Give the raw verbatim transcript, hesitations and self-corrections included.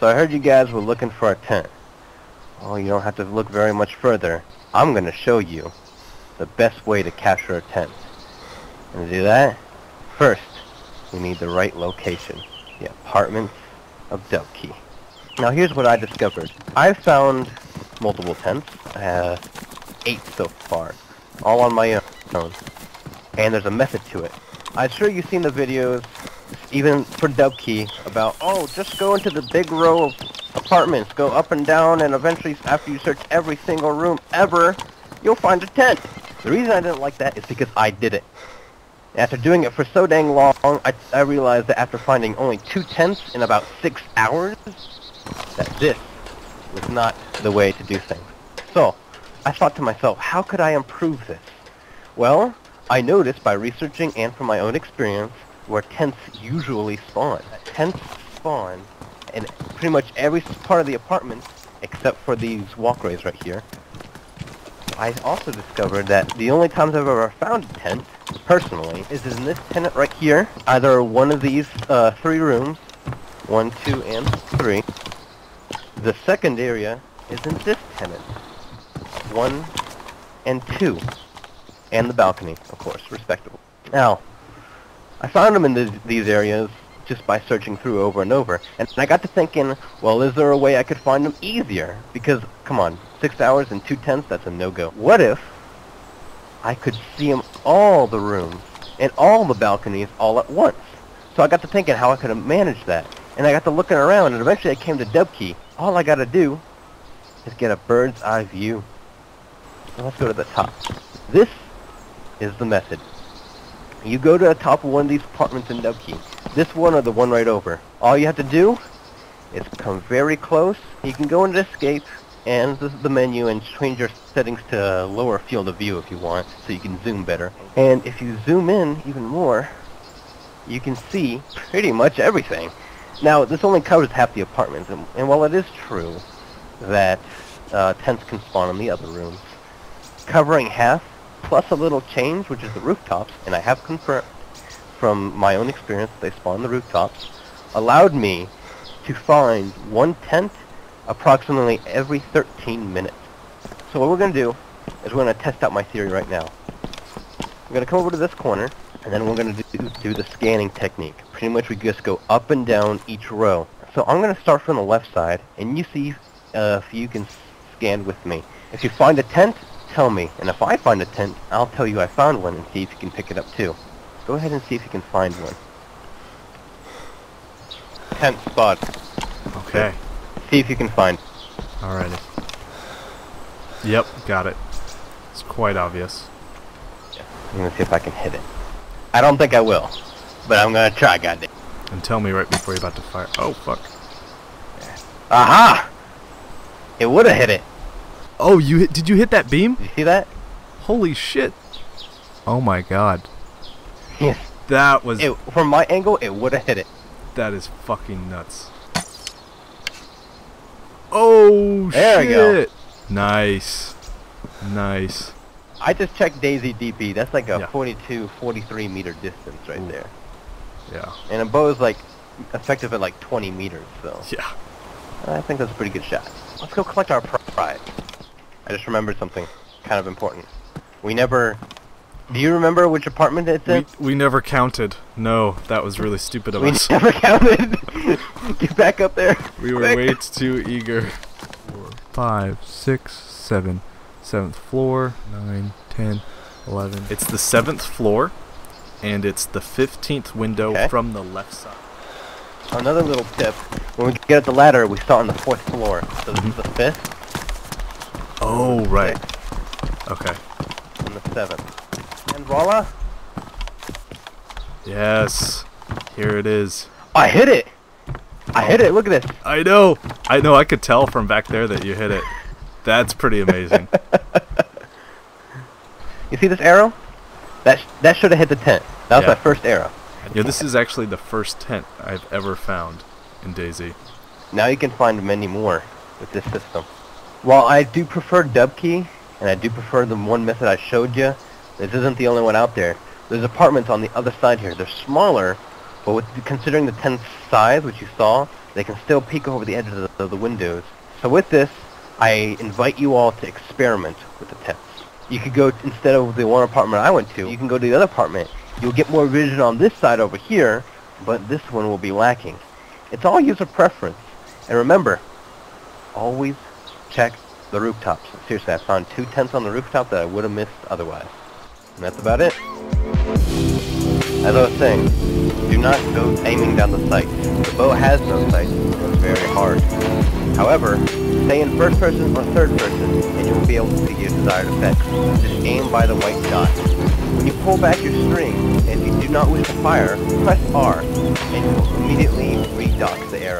So I heard you guys were looking for a tent. Oh, you don't have to look very much further. I'm going to show you the best way to capture a tent. And to do that, first, we need the right location. The apartments of Delkey. Now here's what I discovered. I found multiple tents. I have eight so far. All on my own. And there's a method to it. I'm sure you've seen the videos, even for Dubky, about, oh, just go into the big row of apartments, go up and down, and eventually, after you search every single room ever, you'll find a tent. The reason I didn't like that is because I did it. After doing it for so dang long, I, I realized that after finding only two tents in about six hours, that this was not the way to do things. So, I thought to myself, how could I improve this? Well, I noticed by researching and from my own experience where tents usually spawn. Tents spawn in pretty much every part of the apartment except for these walkways right here. I also discovered that the only times I've ever found a tent, personally, is in this tent right here. Either one of these uh, three rooms, one, two, and three. The second area is in this tenant, one and two. And the balcony, of course, respectable. Now, I found them in th these areas just by searching through over and over, and I got to thinking, well, is there a way I could find them easier? Because, come on, six hours and two tents, that's a no-go. What if I could see them all the rooms and all the balconies all at once? So I got to thinking how I could have managed that, and I got to looking around, and eventually I came to Dubky. All I gotta do is get a bird's eye view. Now let's go to the top. This is the method. You go to the top of one of these apartments in Dubky. This one or the one right over. All you have to do is come very close. You can go into escape and this is the menu and change your settings to lower field of view if you want so you can zoom better. And if you zoom in even more, you can see pretty much everything. Now this only covers half the apartments and, and while it is true that uh, tents can spawn in the other rooms, covering half plus a little change, which is the rooftops, and I have confirmed from my own experience they spawn the rooftops, allowed me to find one tent approximately every thirteen minutes. So what we're going to do is we're going to test out my theory right now. We're going to come over to this corner, and then we're going to do, do the scanning technique. Pretty much we just go up and down each row. So I'm going to start from the left side, and you see uh, if you can scan with me. If you find a tent, tell me, and if I find a tent, I'll tell you I found one and see if you can pick it up too. Go ahead and see if you can find one. Tent spot. Okay. See if you can find. Alrighty. Yep, got it. It's quite obvious. I'm gonna see if I can hit it. I don't think I will, but I'm gonna try, goddamn. And tell me right before you're about to fire. Oh fuck. Aha! It would have hit it. Oh, you hit, did you hit that beam? Did you see that? Holy shit. Oh my god. Yes. That was... It, from my angle, it would have hit it. That is fucking nuts. Oh, there shit. There we go. Nice. Nice. I just checked Daisy D B. That's like a yeah. forty-two, forty-three meter distance right Ooh. There. Yeah. And a bow is like effective at like twenty meters, so... Yeah. I think that's a pretty good shot. Let's go collect our prize. I just remembered something kind of important. We never... Do you remember which apartment it's in? We, we never counted. No, that was really stupid of we us. We never counted! Get back up there! We were way too eager. Four, five, six, seven. Seventh floor, nine, ten, eleven. It's the seventh floor, and it's the fifteenth window okay. from the left side. Another little tip, when we get at the ladder, we start on the fourth floor. So this mm-hmm. is the fifth. Oh, right. Six. Okay. And the seventh. And voila! Yes. Here it is. I hit it! I oh. hit it, look at this! I know! I know, I could tell from back there that you hit it. That's pretty amazing. You see this arrow? That sh that should have hit the tent. That was yeah. my first arrow. Yeah, this is actually the first tent I've ever found in DayZ. Now you can find many more with this system. While I do prefer Dubkey, and I do prefer the one method I showed you, this isn't the only one out there. There's apartments on the other side here. They're smaller, but with, considering the tent's size, which you saw, they can still peek over the edges of the, of the windows. So with this, I invite you all to experiment with the tips. You could go, instead of the one apartment I went to, you can go to the other apartment. You'll get more vision on this side over here, but this one will be lacking. It's all user preference. And remember, always check the rooftops. Seriously, I found two tents on the rooftop that I would have missed otherwise. And that's about it. As I was saying, do not go aiming down the sight. The boat has no sight, so it's very hard. However, stay in first person or third person, and you will be able to see your desired effect. Just aim by the white dot. When you pull back your string, and if you do not wish to fire, press R, and you will immediately redock the arrow.